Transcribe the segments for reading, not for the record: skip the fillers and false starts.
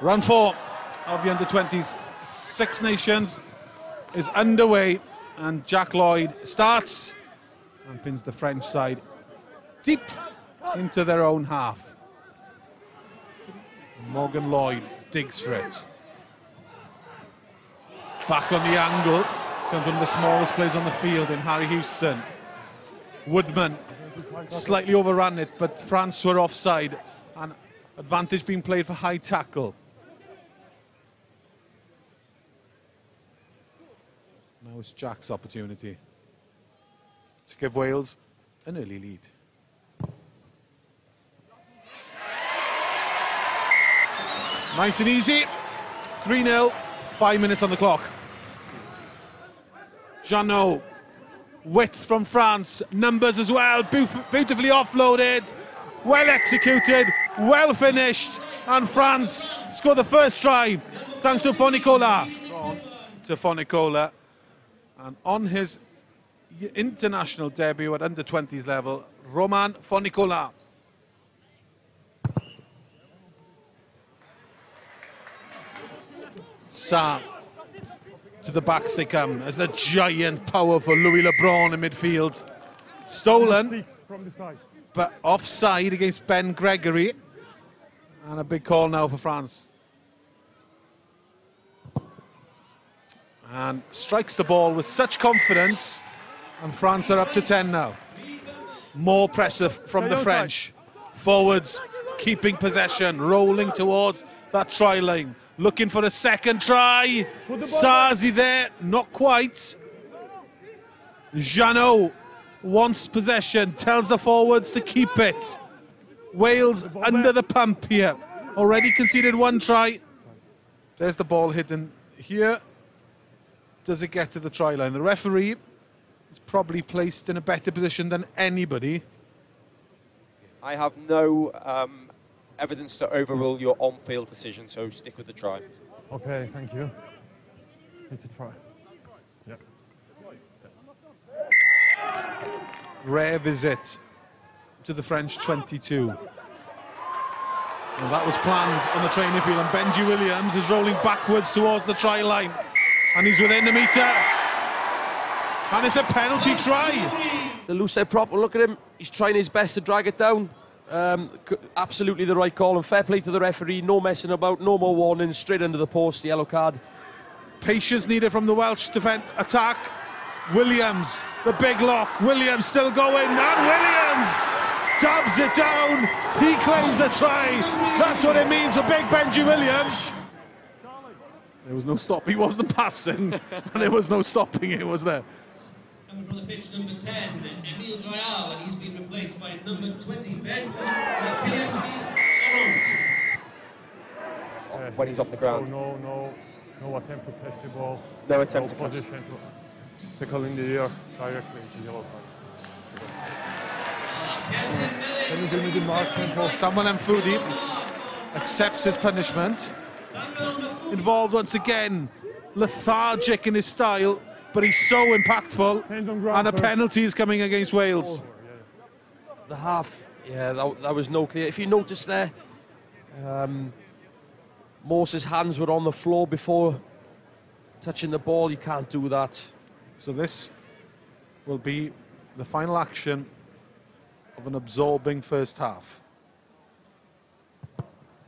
Round 4 of the under-20s Six Nations is underway, and Jack Lloyd starts and pins the French side deep into their own half. Morgan Lloyd digs for it. Back on the angle comes one of the smallest players on the field in Harry Houston. Woodman slightly overran it, but France were offside, and advantage being played for high tackle. Now it's Jack's opportunity to give Wales an early lead. Nice and easy. 3-0, 5 minutes on the clock. Jeannot, width from France, numbers as well, beautifully offloaded, well executed, well finished, and France score the first try thanks to Fonicola. And on his international debut at under-20s level, Romain Fonicola. Sarr, to the backs they come as the giant, powerful Louis LeBron in midfield. Stolen, but offside against Ben Gregory. And a big call now for France. And strikes the ball with such confidence, and France are up to 10 now. More pressure from the French. Forwards keeping possession, rolling towards that try line, looking for a second try. Sarzi there, not quite. Jeannot wants possession, tells the forwards to keep it. Wales under the pump here. Already conceded one try. There's the ball hidden here. Does it get to the try line? The referee is probably placed in a better position than anybody. I have no evidence to overrule your on-field decision, so stick with the try. Okay, thank you. It's a try. Yep. Rare visit to the French 22. And that was planned on the training field, and Benji Williams is rolling backwards towards the try line. And he's within the metre. And it's a penalty try. The loose head prop, look at him. He's trying his best to drag it down. Absolutely the right call, and fair play to the referee. No messing about, no more warnings. Straight under the post, yellow card. Patience needed from the Welsh defence attack. Williams, the big lock. Williams still going, and Williams dabs it down. He claims the try. That's what it means for big Benji Williams. There was no stop. He wasn't passing, and there was no stopping it, was there? Coming from the pitch, number 10, Emile Joyal, and he's been replaced by number 20, Benfou. When he's off the ground. No attempt to catch the ball. No attempt to catch. Tackle in the air directly into the yellow card. Samuel Mfoudi accepts his punishment. Involved once again, lethargic in his style, but he's so impactful, and a penalty is coming against Wales. The half, yeah, that was no clear. If you notice there, Morse's hands were on the floor before touching the ball. You can't do that. So this will be the final action of an absorbing first half.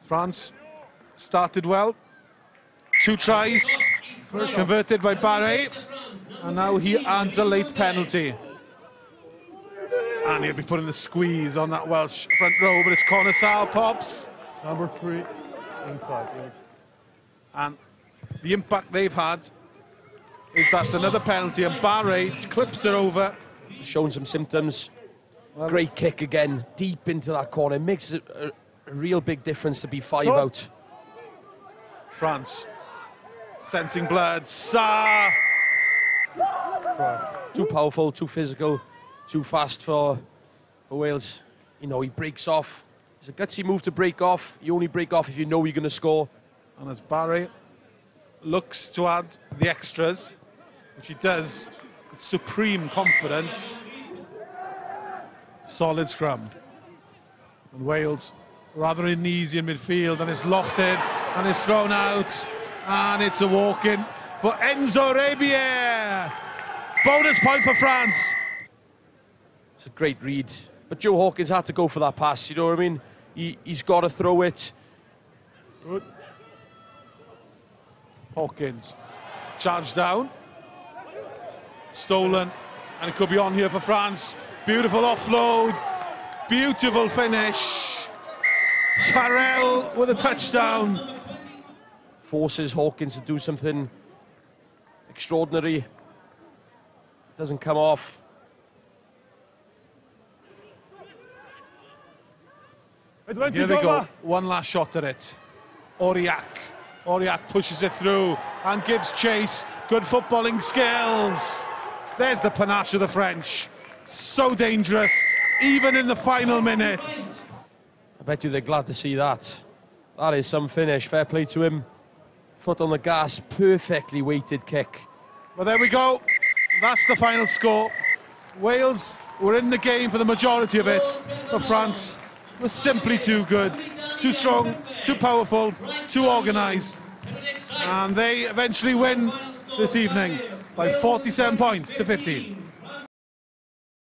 France started well. Two tries converted by Barré, and now he adds a late penalty. And he'll be putting the squeeze on that Welsh front row, but it's Conisal pops. Number 3, inside, right. And the impact they've had is that's another penalty, and Barré clips it over. Showing some symptoms. Great kick again, deep into that corner. Makes a real big difference to be 5 out. France. Sensing blood, Sarr! Too powerful, too physical, too fast for Wales. You know, he breaks off. It's a gutsy move to break off. You only break off if you know you're going to score. And as Barré looks to add the extras, which he does with supreme confidence, solid scrum. And Wales rather uneasy in midfield, and it's lofted. and is thrown out, and it's a walk-in for Enzo Rabier. Bonus point for France. It's a great read, but Joe Hawkins had to go for that pass, you know what I mean? He's got to throw it. Good. Hawkins, charged down, stolen, and it could be on here for France. Beautiful offload, beautiful finish. Tyrell with a touchdown. Forces Hawkins to do something extraordinary. Doesn't come off. Here they go, one last shot at it. Auriac pushes it through and gives chase. Good footballing skills. There's the panache of the French. So dangerous, even in the final minute. I bet you they're glad to see that. That is some finish, fair play to him. Foot on the gas, perfectly weighted kick. Well, there we go. That's the final score. Wales were in the game for the majority of it, but France was simply too good, too strong, too powerful, too organised. And they eventually win this evening by 47 points to 15.